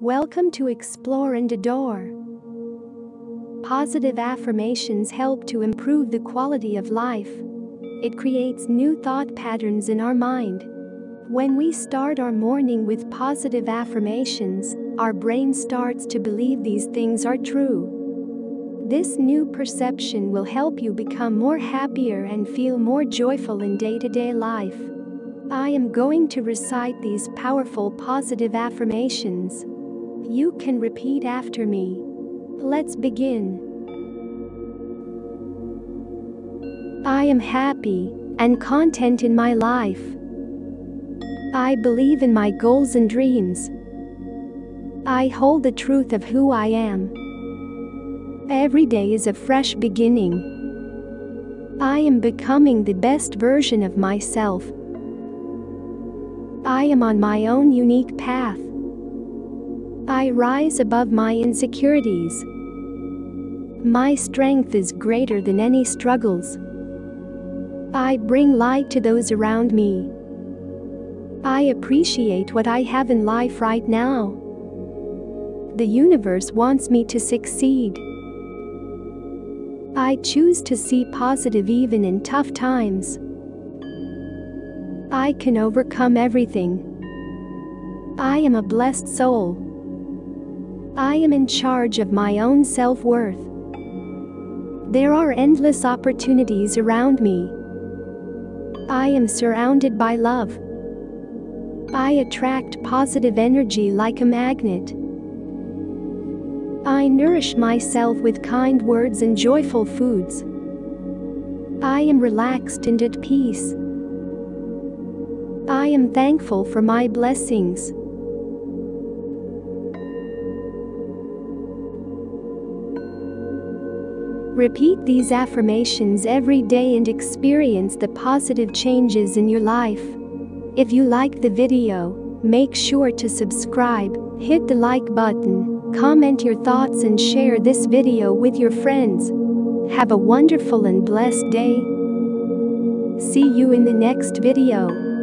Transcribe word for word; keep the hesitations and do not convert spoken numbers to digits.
Welcome to Explore and Adore. Positive affirmations help to improve the quality of life. It creates new thought patterns in our mind. When we start our morning with positive affirmations, our brain starts to believe these things are true. This new perception will help you become more happier and feel more joyful in day-to-day life. I am going to recite these powerful positive affirmations. You can repeat after me. Let's begin. I am happy and content in my life. I believe in my goals and dreams. I hold the truth of who I am. Every day is a fresh beginning. I am becoming the best version of myself. I am on my own unique path. I rise above my insecurities. My strength is greater than any struggles. I bring light to those around me. I appreciate what I have in life right now. The universe wants me to succeed. I choose to see positive even in tough times. I can overcome everything. I am a blessed soul. I am in charge of my own self-worth. There are endless opportunities around me. I am surrounded by love. I attract positive energy like a magnet. I nourish myself with kind words and joyful foods. I am relaxed and at peace. I am thankful for my blessings. Repeat these affirmations every day and experience the positive changes in your life. If you liked the video, make sure to subscribe, hit the like button, comment your thoughts and share this video with your friends. Have a wonderful and blessed day. See you in the next video.